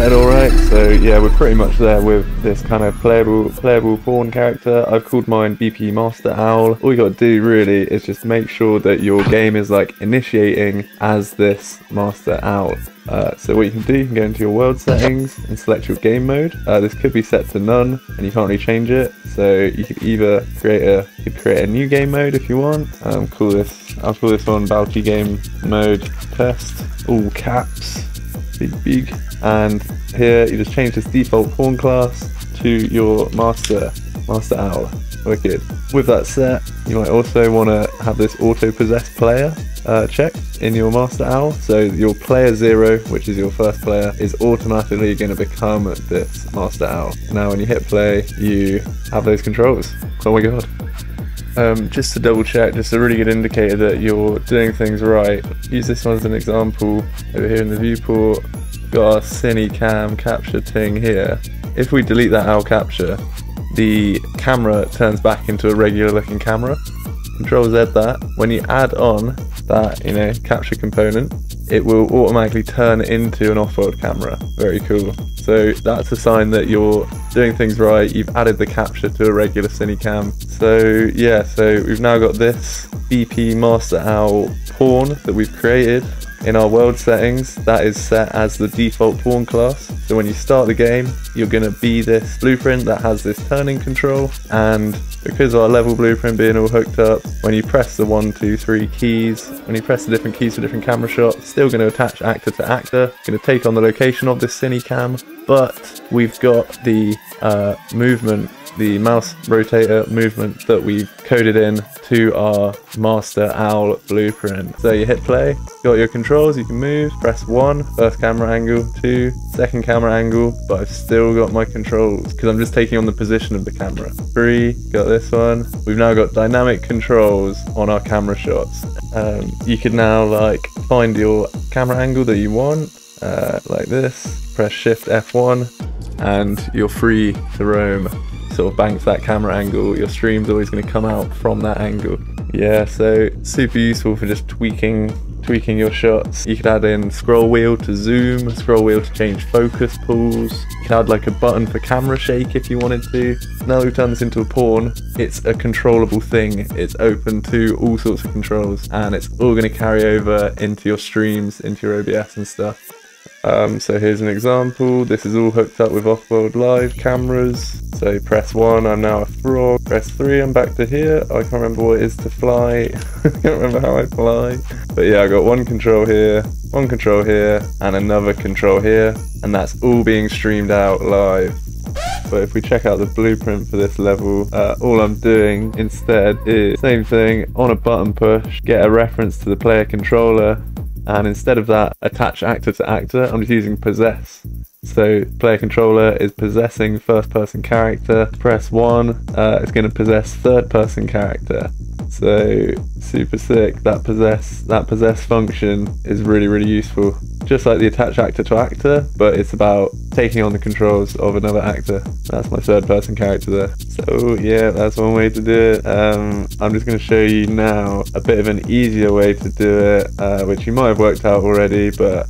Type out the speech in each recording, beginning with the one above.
started all right. So yeah, we're pretty much there with this kind of playable pawn character. I've called mine BP Master Owl. All you got to do really is just make sure that your game is like initiating as this Master Owl. So what you can do, you can go into your world settings and select your game mode. This could be set to none, and you can't really change it. So you could either create a new game mode if you want. I'll call this one BOWTI game mode test, all caps, big. And here you just change this default pawn class to your Master Owl. Wicked. With that set, you might also want to have this auto possess player checked in your Master Owl, so your player 0, which is your first player, is automatically going to become this Master Owl. Now when you hit play, you have those controls. Oh my god. Just to double check, just a really good indicator that you're doing things right. Use this one as an example. Over here in the viewport, got our cine cam capture thing here. If we delete that owl capture, the camera turns back into a regular looking camera. Control Z that. When you add on that, you know, capture component, it will automatically turn into an off-world camera. Very cool. So that's a sign that you're doing things right. You've added the capture to a regular cinecam. So yeah, so we've now got this BP Master Owl pawn that we've created in our world settings. That is set as the default pawn class. So when you start the game, you're gonna be this blueprint that has this turning control. And because of our level blueprint being all hooked up, when you press the 1, 2, 3 keys, when you press the different keys for different camera shots, it's still gonna attach actor to actor. It's gonna take on the location of this cinecam, but we've got the movement, the mouse rotator movement that we've coded in to our Master Owl blueprint. So you hit play, got your controls, you can move, press 1, first camera angle, 2, second camera angle, but I've still got my controls because I'm just taking on the position of the camera. 3, got this one. We've now got dynamic controls on our camera shots. You can now like find your camera angle that you want, like this, press Shift F1 and you're free to roam. Sort of banks that camera angle, your stream's always going to come out from that angle. Yeah, so super useful for just tweaking your shots. You could add in scroll wheel to zoom, scroll wheel to change focus pools. You could add like a button for camera shake if you wanted to. Now that we've turned this into a pawn, it's a controllable thing. It's open to all sorts of controls and it's all going to carry over into your streams, into your OBS and stuff. So here's an example. This is all hooked up with Off World Live cameras. So press 1, I'm now a frog. Press 3, I'm back to here. I can't remember what it is to fly. I can't remember how I fly. But yeah, I got one control here, one control here, and another control here. And that's all being streamed out live. But if we check out the blueprint for this level, all I'm doing instead is same thing, on a button push, get a reference to the player controller. And instead of that, attach actor to actor, I'm just using possess. So player controller is possessing first person character. Press 1, it's going to possess third person character. So super sick. That possess function is really useful. Just like the attach actor to actor, but it's about taking on the controls of another actor. That's my third person character there. So yeah, that's one way to do it. I'm just going to show you now a bit of an easier way to do it, which you might have worked out already, but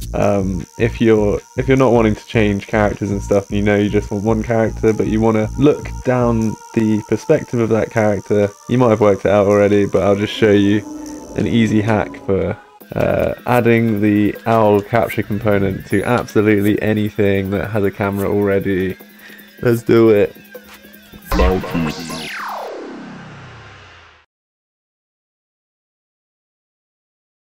if you're not wanting to change characters and stuff, and you know you just want one character but you want to look down the perspective of that character, you might have worked it out already, but I'll just show you an easy hack for adding the owl capture component to absolutely anything that has a camera already. Let's do it. BOWTI.